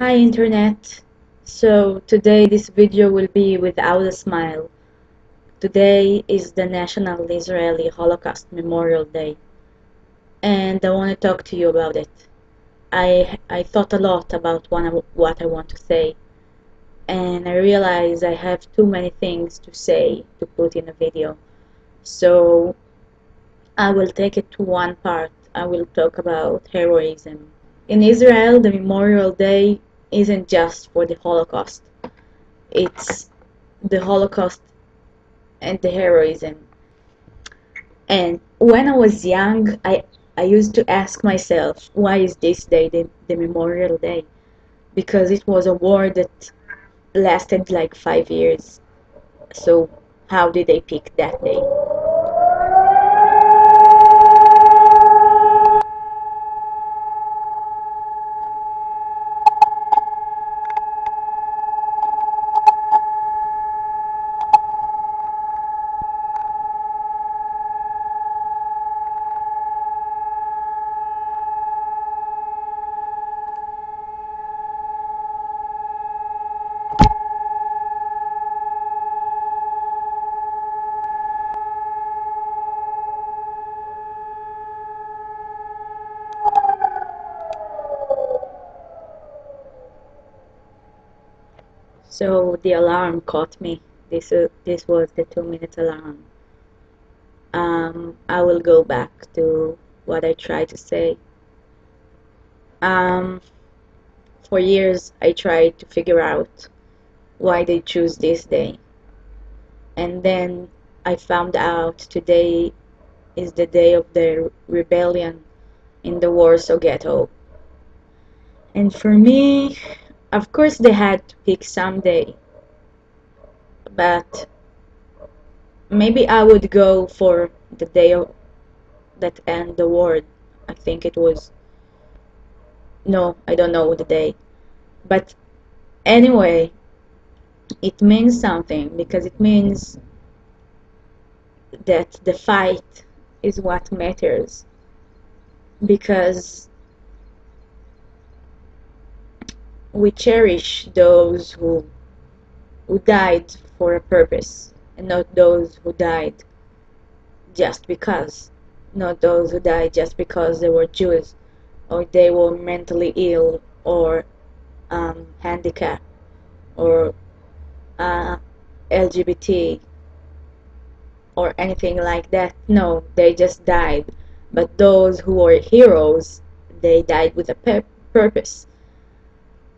Hi Internet! So today this video will be without a smile. Today is the National Israeli Holocaust Memorial Day, and I want to talk to you about it. I thought a lot about what I want to say, and I realized I have too many things to say to put in a video. So I will take it to one part. I will talk about heroism. In Israel, the Memorial Day isn't just for the Holocaust. It's the Holocaust and the heroism. And when I was young, I used to ask myself, why is this day the Memorial Day? Because it was a war that lasted like 5 years. So how did they pick that day? So the alarm caught me. This was the 2-minute alarm. I will go back to what I tried to say. For years I tried to figure out why they choose this day, and then I found out today is the day of the rebellion in the Warsaw Ghetto. And for me, of course they had to pick some day, but maybe I would go for the day that ended the war. I think it was... no, I don't know the day. But anyway, it means something, because it means that the fight is what matters. Because we cherish those who died for a purpose, and not those who died just because. Not those who died just because they were Jews, or they were mentally ill, or handicapped, or LGBT, or anything like that. No, they just died. But those who were heroes, they died with a purpose.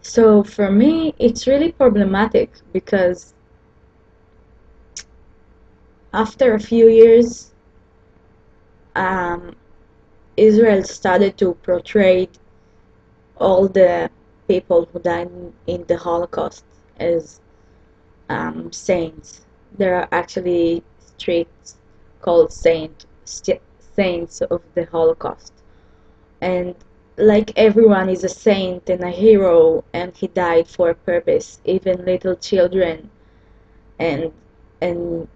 So for me, it's really problematic, because after a few years, Israel started to portray all the people who died in the Holocaust as saints. There are actually streets called Saints of the Holocaust, and like everyone is a saint and a hero, and he died for a purpose, even little children and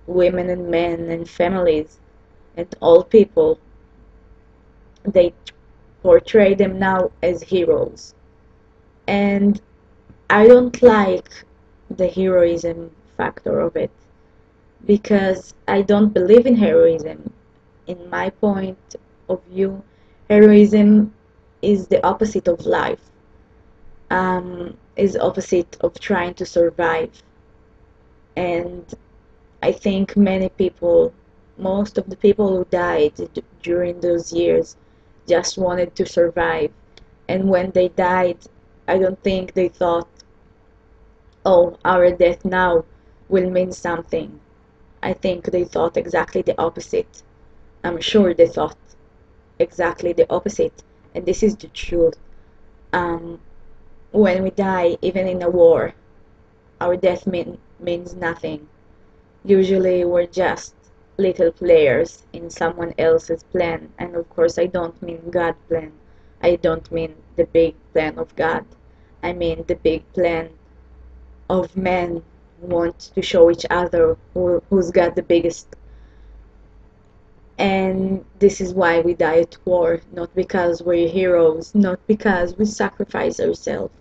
women and men and families and all people. They portray them now as heroes, and I don't like the heroism factor of it, because I don't believe in heroism. In my point of view, heroism is the opposite of life, is opposite of trying to survive. And I think many people, most of the people who died during those years, just wanted to survive. And when they died, I don't think they thought, oh, our death now will mean something. I think they thought exactly the opposite. I'm sure they thought exactly the opposite. And this is the truth. When we die, even in a war, our death means nothing. Usually we're just little players in someone else's plan. And of course I don't mean God's plan. I don't mean the big plan of God. I mean the big plan of men who want to show each other who's got the biggest. And this is why we die at war, not because we're heroes, not because we sacrifice ourselves.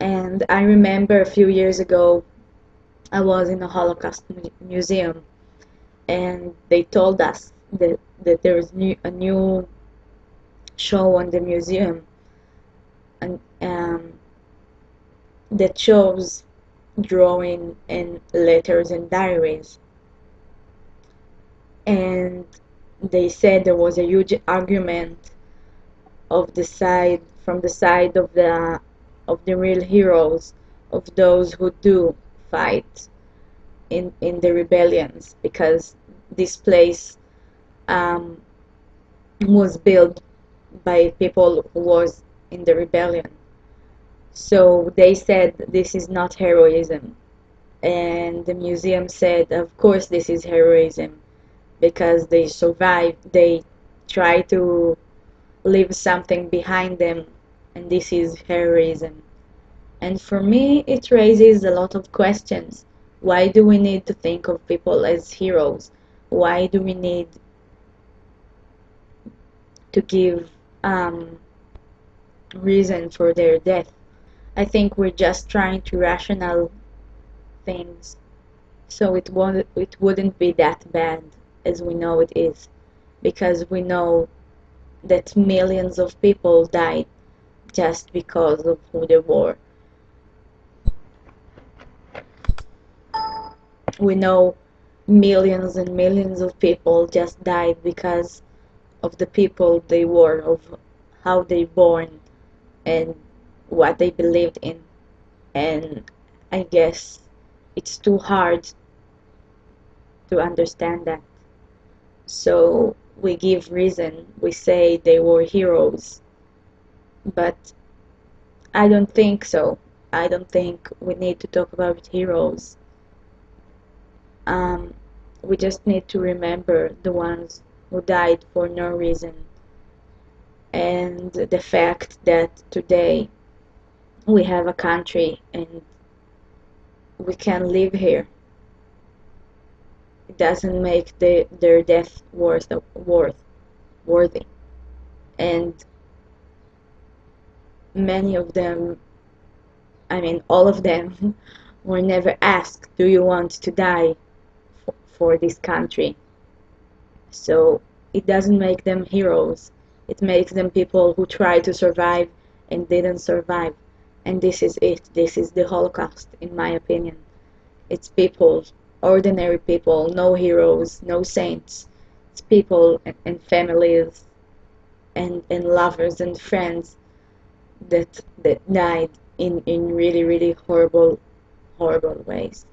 And I remember a few years ago I was in a Holocaust museum, and they told us that there was a new show on the museum, and that shows drawing and letters and diaries. And they said there was a huge argument from the side of the real heroes, of those who do fight in the rebellions, because this place was built by people who was in the rebellion. So they said this is not heroism, and the museum said of course this is heroism, because they survived, they try to leave something behind them, and this is heroism. And for me it raises a lot of questions. Why do we need to think of people as heroes? Why do we need to give reason for their death? I think we're just trying to rationalize things, so it wouldn't be that bad as we know it is, because we know that millions of people died just because of who they were. We know millions and millions of people just died because of the people they were, of how they born and what they believed in. And I guess it's too hard to understand that. So we give reason, we say they were heroes, but I don't think so. I don't think we need to talk about heroes. We just need to remember the ones who died for no reason, and the fact that today we have a country and we can live here. It doesn't make their death worthy. And many of them, I mean all of them, were never asked, do you want to die for this country? So it doesn't make them heroes. It makes them people who tried to survive and didn't survive. And this is it. This is the Holocaust, in my opinion. It's people, ordinary people, no heroes, no saints. It's people and families and lovers and friends that died in really, really horrible ways.